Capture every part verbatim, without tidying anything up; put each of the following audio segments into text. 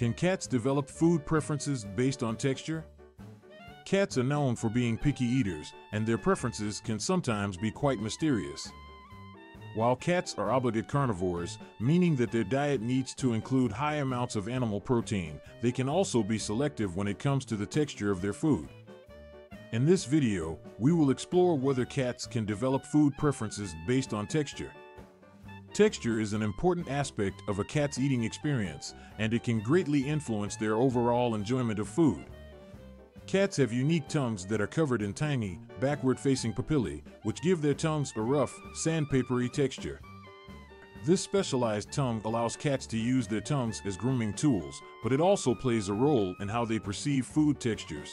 Can cats develop food preferences based on texture? Cats are known for being picky eaters, and their preferences can sometimes be quite mysterious. While cats are obligate carnivores, meaning that their diet needs to include high amounts of animal protein, they can also be selective when it comes to the texture of their food. In this video, we will explore whether cats can develop food preferences based on texture. Texture is an important aspect of a cat's eating experience, and it can greatly influence their overall enjoyment of food. Cats have unique tongues that are covered in tiny, backward-facing papillae, which give their tongues a rough, sandpapery texture. This specialized tongue allows cats to use their tongues as grooming tools, but it also plays a role in how they perceive food textures.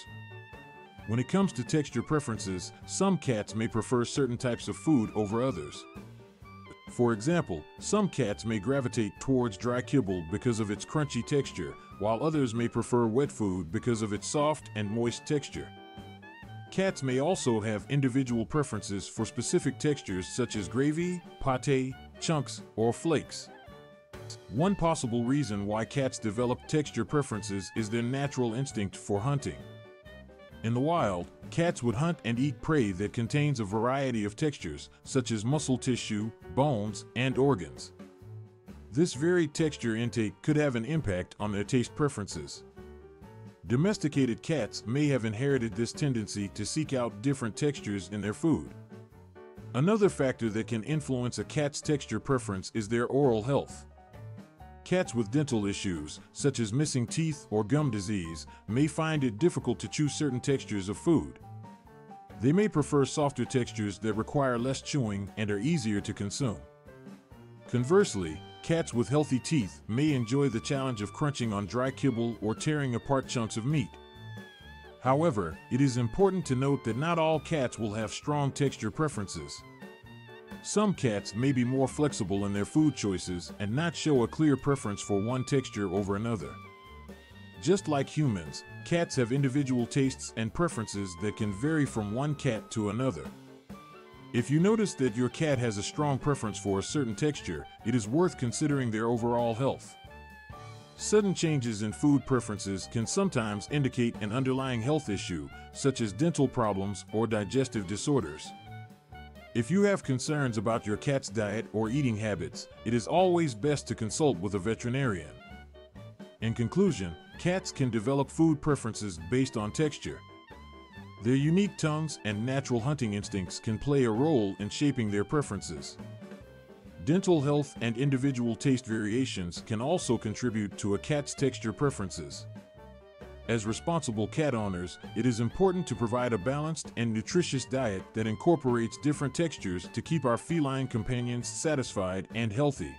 When it comes to texture preferences, some cats may prefer certain types of food over others. For example, some cats may gravitate towards dry kibble because of its crunchy texture, while others may prefer wet food because of its soft and moist texture. Cats may also have individual preferences for specific textures such as gravy, pate, chunks, or flakes. One possible reason why cats develop texture preferences is their natural instinct for hunting. In the wild, cats would hunt and eat prey that contains a variety of textures, such as muscle tissue, bones, and organs. This varied texture intake could have an impact on their taste preferences. Domesticated cats may have inherited this tendency to seek out different textures in their food. Another factor that can influence a cat's texture preference is their oral health. Cats with dental issues, such as missing teeth or gum disease, may find it difficult to chew certain textures of food. They may prefer softer textures that require less chewing and are easier to consume. Conversely, cats with healthy teeth may enjoy the challenge of crunching on dry kibble or tearing apart chunks of meat. However, it is important to note that not all cats will have strong texture preferences. Some cats may be more flexible in their food choices and not show a clear preference for one texture over another. Just like humans, cats have individual tastes and preferences that can vary from one cat to another. If you notice that your cat has a strong preference for a certain texture, it is worth considering their overall health. Sudden changes in food preferences can sometimes indicate an underlying health issue, such as dental problems or digestive disorders. If you have concerns about your cat's diet or eating habits, it is always best to consult with a veterinarian. In conclusion, cats can develop food preferences based on texture. Their unique tongues and natural hunting instincts can play a role in shaping their preferences. Dental health and individual taste variations can also contribute to a cat's texture preferences. As responsible cat owners, it is important to provide a balanced and nutritious diet that incorporates different textures to keep our feline companions satisfied and healthy.